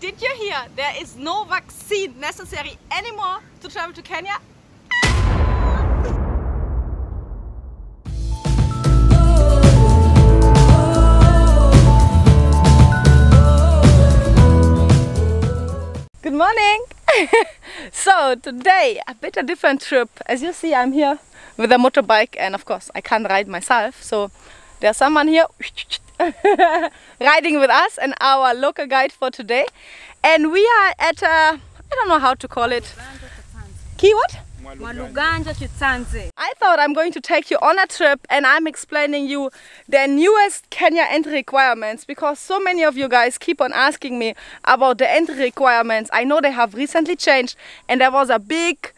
Did you hear? There is no vaccine necessary anymore to travel to Kenya. Good morning. So today a bit a different trip. As you see, I'm here with a motorbike, and of course I can't ride myself, so there's someone here riding with us, and our local guide for today. And we are at I don't know how to call it. Ki what? Mwaluganje, Chitsanze. I thought I'm going to take you on a trip, and I'm explaining you the newest Kenya entry requirements, because so many of you guys keep on asking me about the entry requirements. I know they have recently changed, and there was a big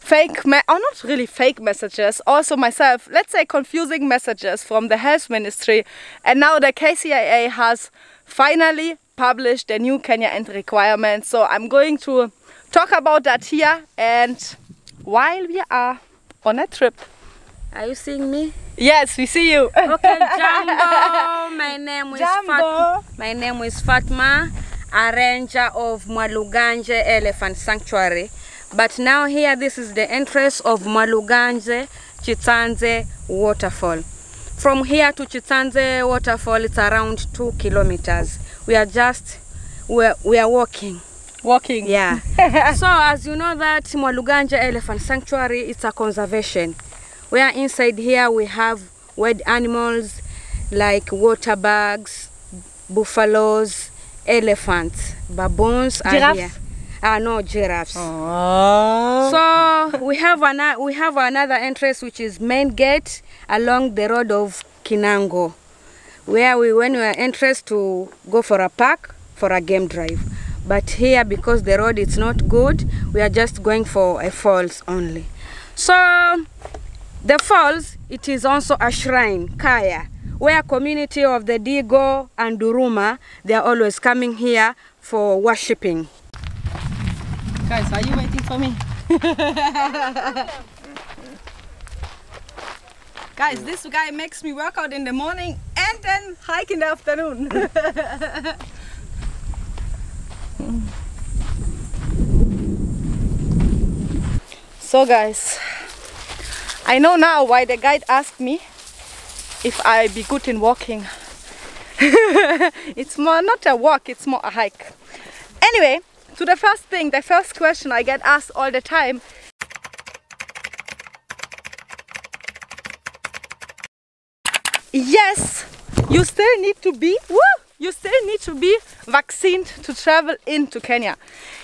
fake, or not really fake messages, also myself, let's say confusing messages from the health ministry. And now the KCIA has finally published the new Kenya entry requirements. So I'm going to talk about that here, and while we are on a trip. Are you seeing me? Yes, we see you. Okay, Jambo. My name is Jambo. My name is Fatma, a ranger of Mwaluganje Elephant Sanctuary. But now here, this is the entrance of Mwaluganje Chitsanze Waterfall. From here to Chitsanze Waterfall, it's around 2 kilometers. We are walking. Walking? Yeah. So as you know that Mwaluganje Elephant Sanctuary, it's a conservation. Where inside here we have wild animals like water bugs, buffaloes, elephants, baboons, and here. No, giraffes. Aww. So we have another entrance, which is main gate along the road of Kinango, where when we were entrance to go for a park for a game drive. But here, because the road is not good, we are just going for a falls only. So the falls, it is also a shrine, Kaya, where community of the Digo and Duruma, they are always coming here for worshipping. Guys, are you waiting for me? Guys, this guy makes me work out in the morning and then hike in the afternoon. So guys, I know now why the guide asked me if I be good in walking. It's more not a walk, it's more a hike. Anyway. So the first question I get asked all the time. Yes, you still need to be, vaccinated to travel into Kenya.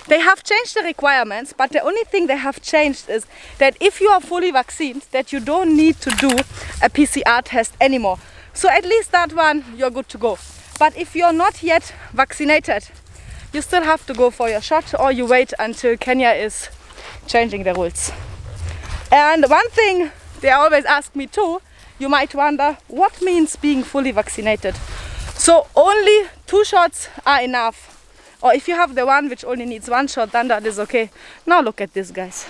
They have changed the requirements, but the only thing they have changed is that if you are fully vaccinated, that you don't need to do a PCR test anymore. So at least that one, you're good to go. But if you're not yet vaccinated, you still have to go for your shot, or you wait until Kenya is changing the rules. And one thing they always ask me too, you might wonder, what means being fully vaccinated? So only 2 shots are enough. Or if you have the one which only needs 1 shot, then that is okay. Now look at this, guys.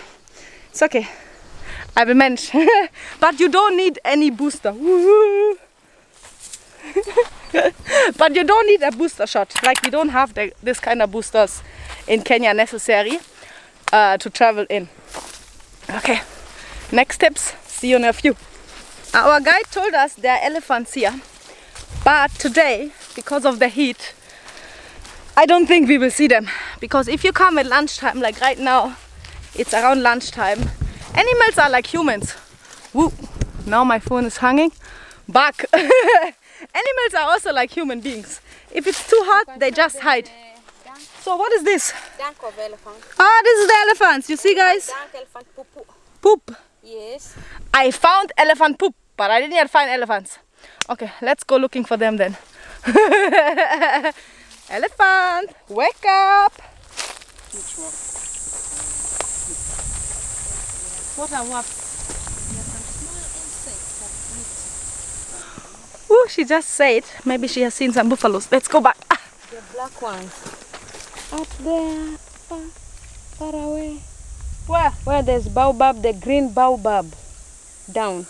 It's okay. I will manage. But you don't need any booster. But you don't need a booster shot. Like, we don't have this kind of boosters in Kenya necessary to travel in. Okay, next steps. See you in a few. Our guide told us there are elephants here, but today, because of the heat, I don't think we will see them. Because if you come at lunchtime, like right now, it's around lunchtime. Animals are like humans. Woo! Now my phone is hanging back. Animals are also like human beings. If it's too hot, they just hide. So what is this? Dank of elephant. Ah, this is the elephants. You see, guys? Elephant poop. Poop? Yes. I found elephant poop, but I didn't yet find elephants. Okay, let's go looking for them then. Elephant, wake up! What a wap. Oh, she just said maybe she has seen some buffaloes. Let's go back. Ah. The black ones. Up there, far away. Where? Where there's baobab, the green baobab. Down.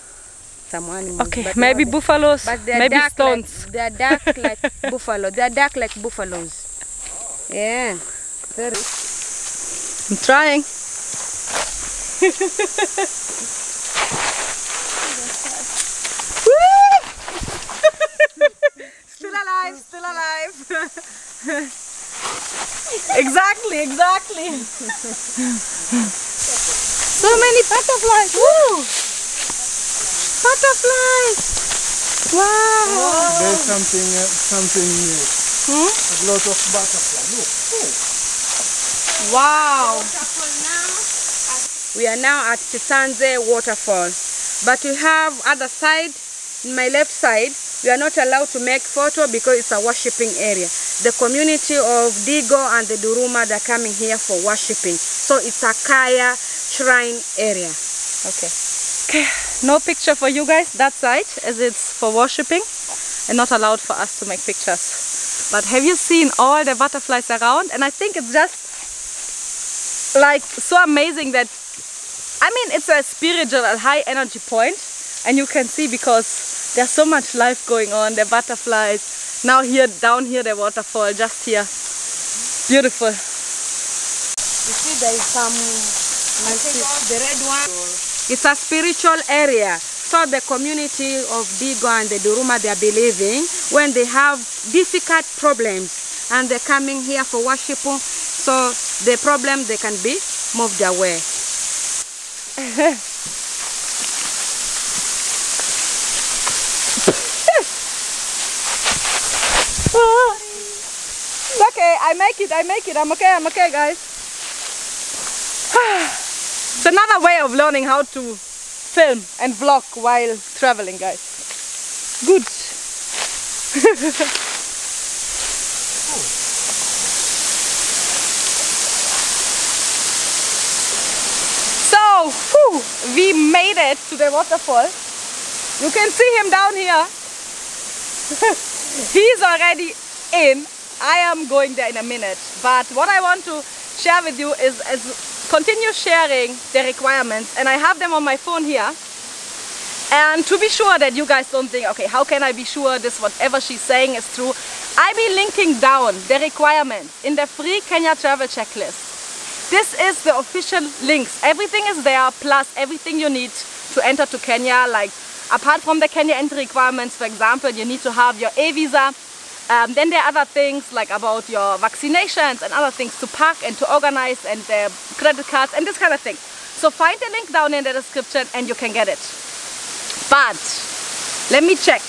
some animals. Okay, maybe buffaloes, maybe stones. Like, they are dark like buffalo. They are dark like buffaloes. Yeah. I'm trying. Still alive, still alive. Exactly, exactly. So many butterflies. Woo! Butterflies. Wow. Wow. There's something new. Hmm? A lot of butterflies. Look. Oh. Wow. We are now at Chitsanze waterfall, but we have other side. In my left side, we are not allowed to make photo because it's a worshipping area. The community of Digo and the Duruma, they're coming here for worshipping. So it's a Kaya shrine area. Okay. Okay. No picture for you guys that side, as it's for worshipping and not allowed for us to make pictures. But have you seen all the butterflies around? And I think it's just like so amazing that, I mean, it's a spiritual, high energy point, and you can see because there's so much life going on. The butterflies, now here, down here, the waterfall, just here. Beautiful. You see there is some, the red one. It's a spiritual area. So the community of Digo and the Duruma, they are believing when they have difficult problems and they're coming here for worship, so the problem, they can be moved away. Okay, I make it. I'm okay, guys. It's another way of learning how to film and vlog while traveling, guys. Good. So, we made it to the waterfall. You can see him down here. He's already in. I am going there in a minute, but what I want to share with you is continue sharing the requirements, and I have them on my phone here, and to be sure that you guys don't think, okay, how can I be sure this whatever she's saying is true, I'll be linking down the requirements in the free Kenya travel checklist. This is the official links, everything is there, plus everything you need to enter to Kenya, like apart from the Kenya entry requirements, for example, you need to have your A visa. Then there are other things like about your vaccinations and other things to pack and to organize, and the credit cards and this kind of thing. So find the link down in the description and you can get it. But let me check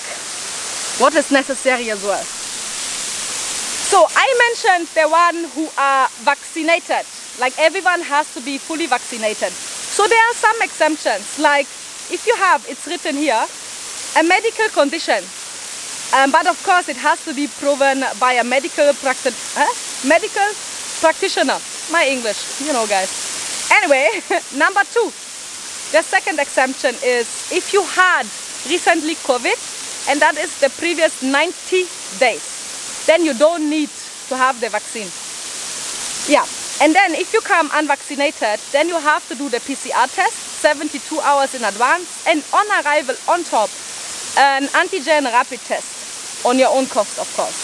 what is necessary as well. So I mentioned the one who are vaccinated, like everyone has to be fully vaccinated. So there are some exemptions, like if you have, it's written here, a medical condition. But of course it has to be proven by a medical practitioner. My English, you know, guys. Anyway, number two, the second exemption is if you had recently COVID, and that is the previous 90 days, then you don't need to have the vaccine. Yeah, and then if you come unvaccinated, then you have to do the PCR test 72 hours in advance, and on arrival on top, an antigen rapid test. On your own cost, of course.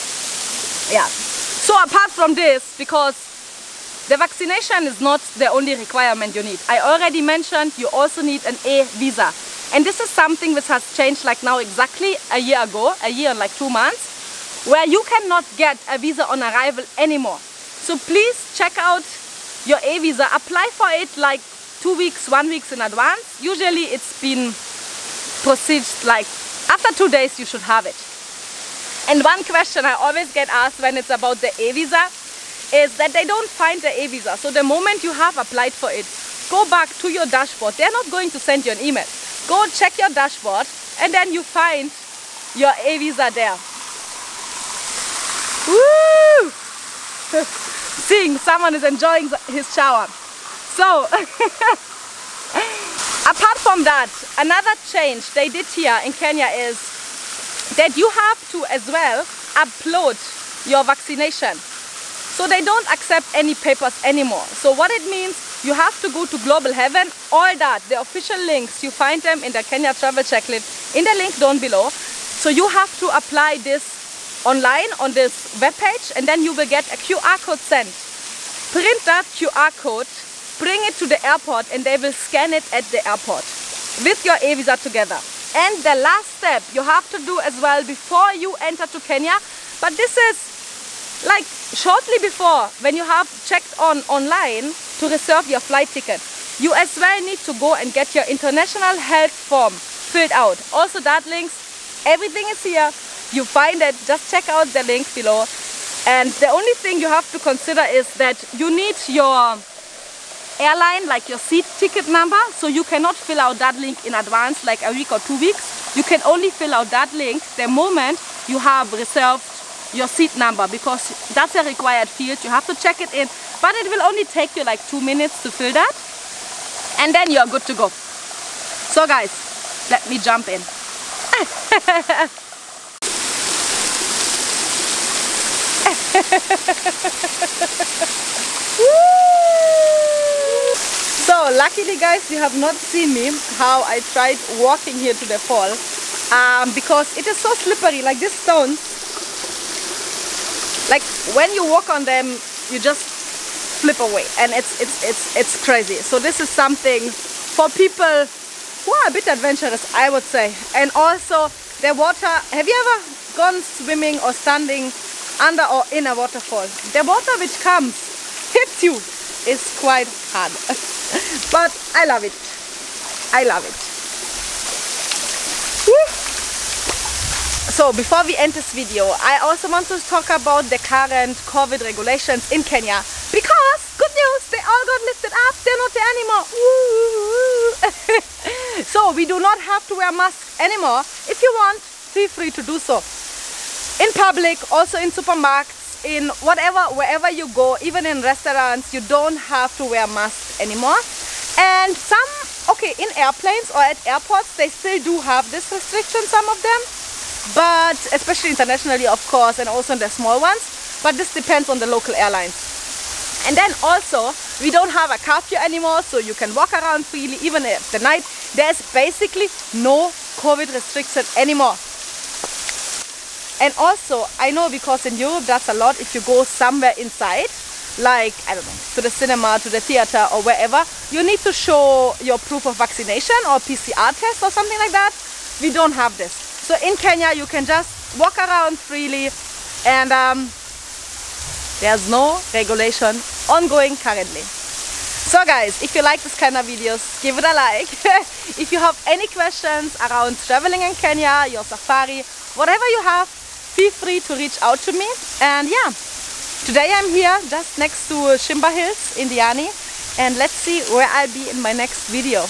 Yeah. So apart from this, because the vaccination is not the only requirement you need. I already mentioned you also need an A visa. And this is something which has changed like now exactly a year ago, a year and like 2 months, where you cannot get a visa on arrival anymore. So please check out your A visa. Apply for it like 2 weeks, 1 week in advance. Usually it's been processed like after 2 days you should have it. And one question I always get asked when it's about the A visa is that they don't find the A visa. So the moment you have applied for it, go back to your dashboard. They're not going to send you an email. Go check your dashboard and then you find your A visa there. Woo! Seeing someone is enjoying his shower. So, apart from that, another change they did here in Kenya is that you have to as well upload your vaccination. So they don't accept any papers anymore. So what it means, you have to go to Global Heaven. All that, the official links, you find them in the Kenya travel checklist in the link down below. So you have to apply this online on this webpage, and then you will get a QR code sent. Print that QR code, bring it to the airport, and they will scan it at the airport with your e-visa together. And the last step you have to do as well before you enter to Kenya, but this is like shortly before, when you have checked on online to reserve your flight ticket, you as well need to go and get your international health form filled out. Also that links, everything is here, you find it, just check out the link below. And the only thing you have to consider is that you need your airline, like your seat ticket number, so you cannot fill out that link in advance, like a week or 2 weeks. You can only fill out that link the moment you have reserved your seat number, because that's a required field. You have to check it in, but it will only take you like 2 minutes to fill that, and then you're good to go. So guys, let me jump in. So luckily guys, you have not seen me how I tried walking here to the fall, because it is so slippery, like these stones, like when you walk on them you just flip away, and it's crazy. So this is something for people who are a bit adventurous, I would say. And also the water, have you ever gone swimming or standing under or in a waterfall? The water which comes hits you is quite hard. But I love it, I love it. Woo. So before we end this video, I also want to talk about the current COVID regulations in Kenya, because good news, they all got lifted up, they're not there anymore. Woo. So we do not have to wear masks anymore. If you want, feel free to do so, in public, also in supermarkets, in whatever, wherever you go, even in restaurants, you don't have to wear masks anymore. And some, okay, in airplanes or at airports, they still do have this restriction, some of them, but especially internationally, of course, and also in the small ones, but this depends on the local airlines. And then also, we don't have a curfew anymore, so you can walk around freely, even at the night. There's basically no COVID restriction anymore. And also, I know, because in Europe that's a lot, if you go somewhere inside, like, I don't know, to the cinema, to the theater or wherever, you need to show your proof of vaccination or PCR test or something like that. We don't have this. So in Kenya, you can just walk around freely, and there's no regulation ongoing currently. So guys, if you like this kind of videos, give it a like. If you have any questions around traveling in Kenya, your safari, whatever you have, feel free to reach out to me. And yeah, today I'm here just next to Shimba Hills in Diani, and let's see where I'll be in my next video.